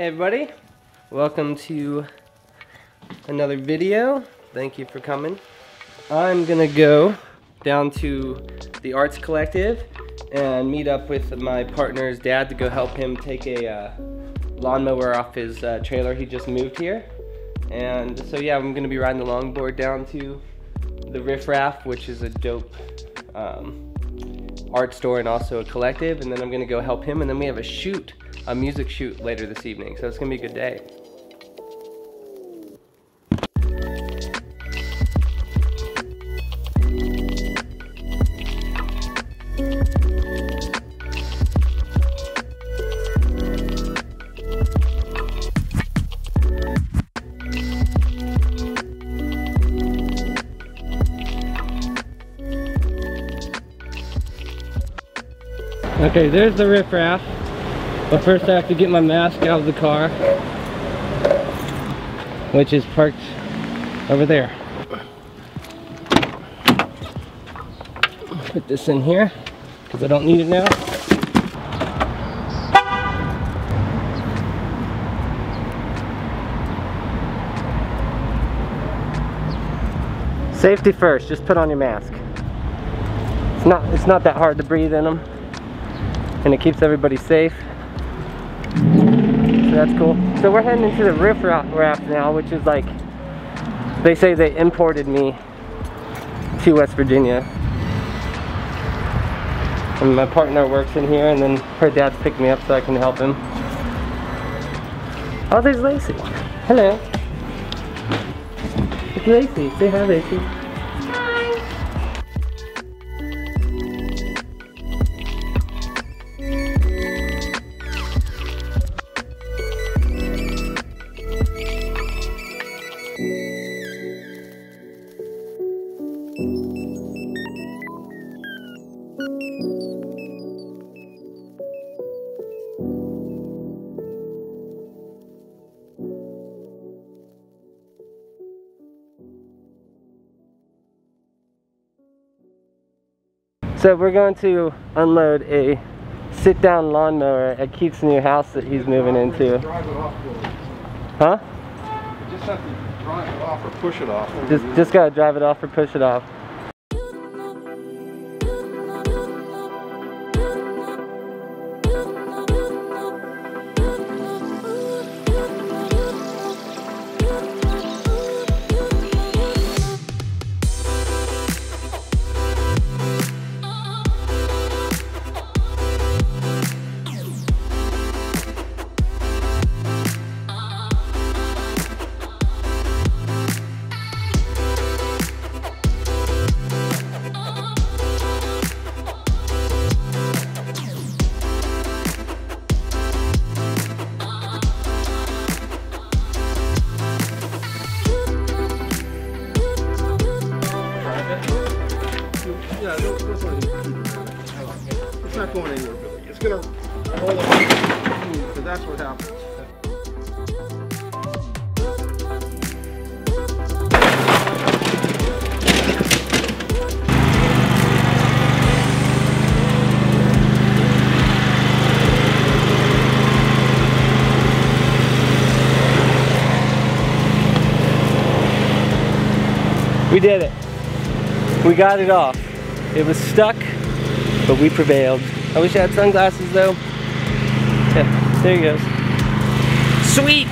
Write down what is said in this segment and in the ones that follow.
Hey everybody, welcome to another video. Thank you for coming. I'm gonna go down to the Arts Collective and meet up with my partner's dad to go help him take a lawnmower off his trailer. He just moved here. And so yeah, I'm gonna be riding the longboard down to the Riff Raff, which is a dope art store and also a collective. And then I'm gonna go help him, and then we have a music shoot later this evening, so it's gonna be a good day. Okay, there's the Riff Raff. But first I have to get my mask out of the car, which is parked over there. Put this in here, because I don't need it now. Safety first, just put on your mask. It's not that hard to breathe in them, and it keeps everybody safe. So that's cool. So we're heading into the Riff Raff now, which is like, they say they imported me to West Virginia. And my partner works in here, and then her dad's picked me up so I can help him. Oh, there's Lacey. Hello. It's Lacey. Say hi, Lacey. So we're going to unload a sit-down lawnmower at Keith's new house that he's moving into. Huh? You just have to drive it off or push it off. Just gotta drive it off or push it off. It's not going anywhere, really. It's gonna roll up, because that's what happens. We did it. We got it off. It was stuck, but we prevailed. I wish I had sunglasses though. Yeah, there he goes. Sweet!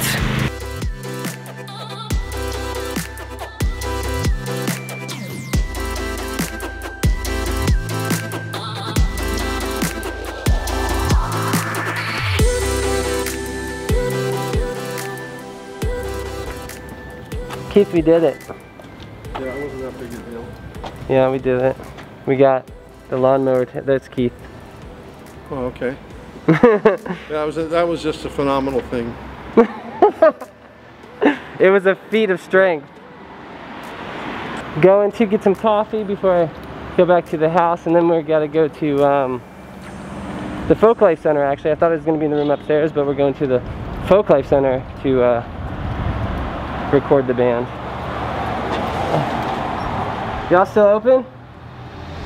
Keith, we did it. Yeah, it wasn't that big a deal. Yeah, we did it. We got the lawnmower. That's Keith. Oh, okay. that was just a phenomenal thing. It was a feat of strength. Going to get some coffee before I go back to the house, and then we're gotta go to the Folklife Center. Actually, I thought it was gonna be in the room upstairs, but we're going to the Folklife Center to record the band. Y'all still open?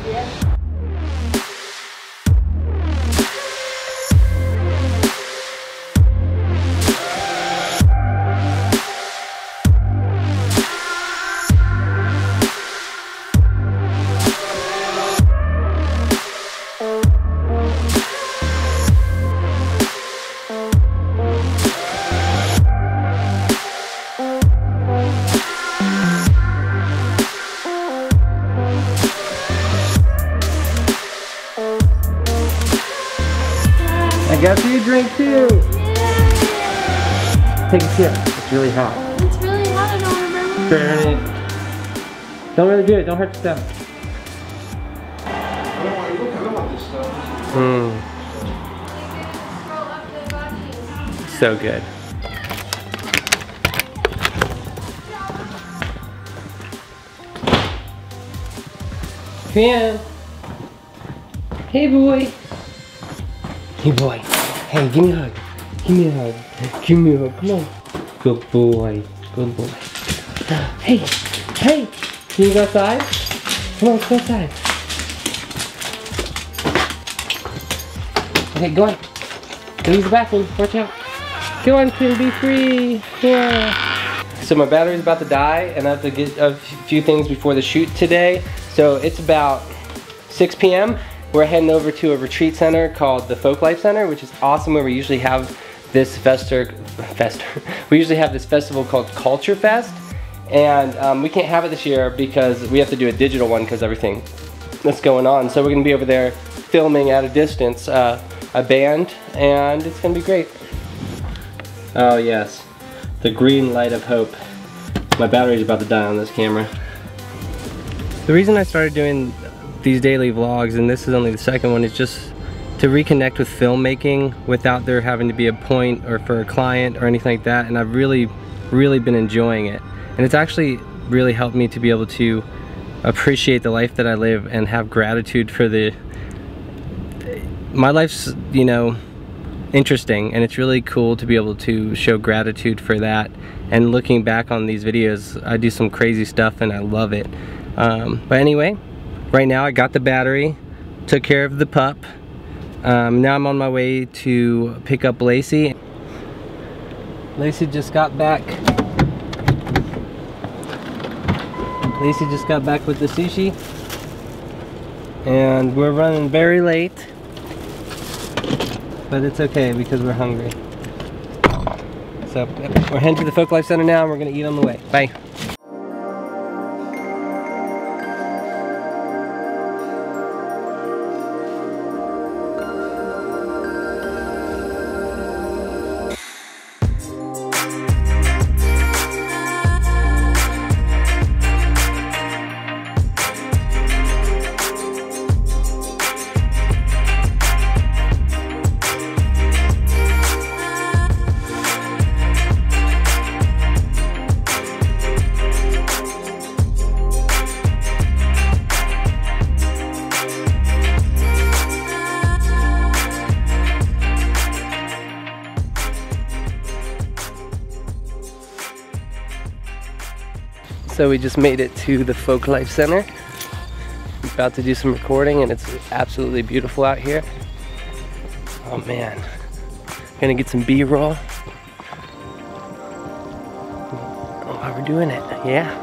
Yeah. got you a drink too. Yeah. Take a sip. It's really hot. It's really hot. I don't remember. Turn it. Don't really do it. Don't hurt yourself. I don't want this stuff. Mm. So good. Come in. Hey boy. Hey boy. Hey, give me a hug. Give me a hug. Give me a hug. Come on. Good boy. Good boy. Hey. Hey. Can you go outside? Come on, let's go outside. Okay, go on. Go use the bathroom. Watch out. Go on, Kim. Be free. Yeah. So my battery's about to die, and I have to get a few things before the shoot today. So it's about 6 p.m. We're heading over to a retreat center called the Folklife Center, which is awesome, where we usually have this festival called Culture Fest, and we can't have it this year because we have to do a digital one because everything that's going on. So we're gonna be over there filming at a distance a band, and it's gonna be great. Oh yes, the green light of hope. My battery's about to die on this camera. The reason I started doing these daily vlogs, and this is only the second one, is just to reconnect with filmmaking without there having to be a point or for a client or anything like that, and I've really been enjoying it. And it's actually really helped me to be able to appreciate the life that I live and have gratitude for the... My life's, you know, interesting, and it's really cool to be able to show gratitude for that. And looking back on these videos, I do some crazy stuff and I love it. But anyway, right now I got the battery, took care of the pup. Now I'm on my way to pick up Lacey. Lacey just got back with the sushi. And we're running very late. But it's okay because we're hungry. So we're heading to the Folklife Center now, and we're going to eat on the way. Bye. So we just made it to the Folklife Center. I'm about to do some recording, and it's absolutely beautiful out here. Oh man, gonna get some B-roll. Oh, how we're doing it, yeah.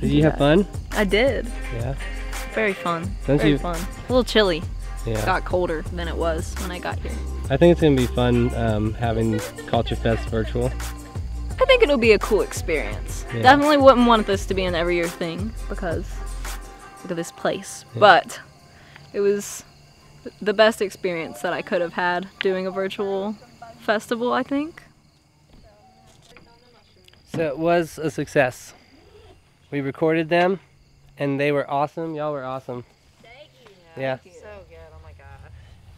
Did you have fun? I did. Yeah. Very fun. Very fun. A little chilly. Yeah. It got colder than it was when I got here. I think it's gonna be fun having Culture Fest virtual. I think it'll be a cool experience. Yeah. Definitely wouldn't want this to be an every year thing because of this place. Yeah. But it was the best experience that I could have had doing a virtual festival, I think. So it was a success. We recorded them, and they were awesome. Y'all were awesome. Thank you. Yeah. Thank you. So good. Oh my god.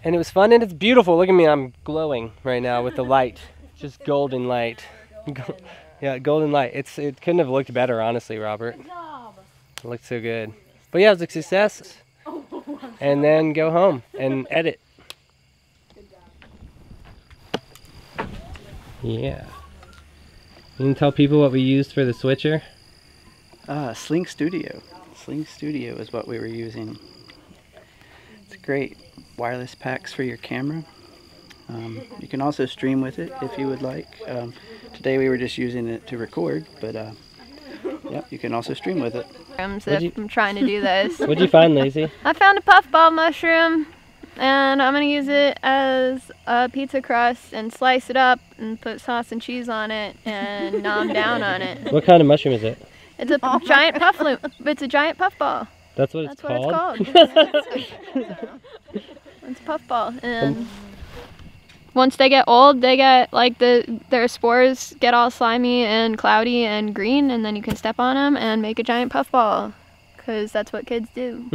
And it was fun, and it's beautiful. Look at me. I'm glowing right now with the light. Just golden light. Yeah, golden light. It couldn't have looked better, honestly, Robert. Good job. It looked so good. But yeah, it was a success. And then go home and edit. Yeah. You can tell people what we used for the switcher? Sling Studio. Sling Studio is what we were using. It's great. Wireless packs for your camera. You can also stream with it if you would like. Today we were just using it to record, but yeah, you can also stream with it. I'm trying to do this. What'd you find, Lacey? I found a puffball mushroom, and I'm going to use it as a pizza crust and slice it up and put sauce and cheese on it and nom down on it. What kind of mushroom is it? It's a giant puff loop. It's a giant puffball. That's what it's called? That's what it's called. It's a puffball. And once they get old, they get, like, their spores get all slimy and cloudy and green, and then you can step on them and make a giant puffball, because that's what kids do.